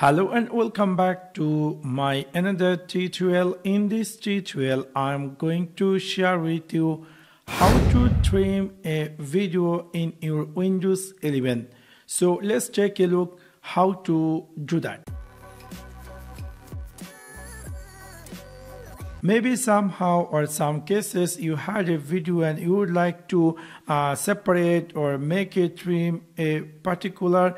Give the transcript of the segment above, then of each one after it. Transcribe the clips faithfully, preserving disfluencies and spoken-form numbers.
Hello and welcome back to my another tutorial. In this tutorial I'm going to share with you how to trim a video in your Windows eleven. So let's take a look how to do that. Maybe somehow or some cases you had a video and you would like to uh, separate or make a trim a particular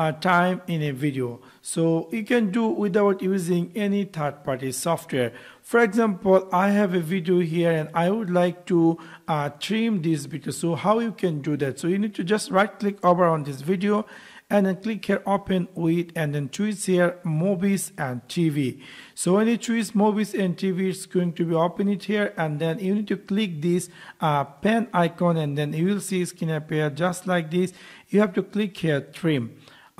Uh, time in a video, so you can do without using any third-party software. For example, I have a video here and I would like to uh, trim this video. So how you can do that? So you need to just right click over on this video and then click here open with, and then choose here movies and T V. So when you choose movies and T V, it's going to be open it here, and then you need to click this uh, pen icon, and then you will see skin appear just like this. You have to click here trim.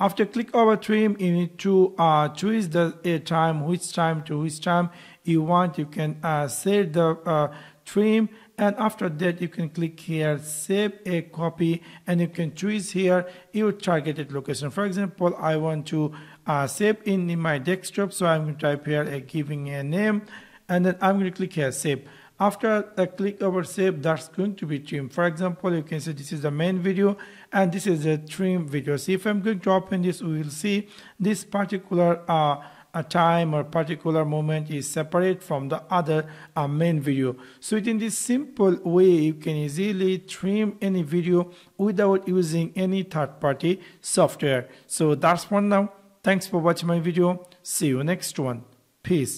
After click over trim, you need to uh, choose the a time, which time to which time you want. You can uh, set the uh, trim, and after that you can click here save a copy, and you can choose here your targeted location. For example, I want to uh, save in, in my desktop, so I'm going to type here uh, giving a name, and then I'm going to click here save. After a click over save, that's going to be trim. For example, you can see this is the main video and this is the trim video. So if I'm going to open this, we will see this particular uh, a time or particular moment is separate from the other uh, main video. So in this simple way, you can easily trim any video without using any third-party software. So that's one now. Thanks for watching my video. See you next one. Peace.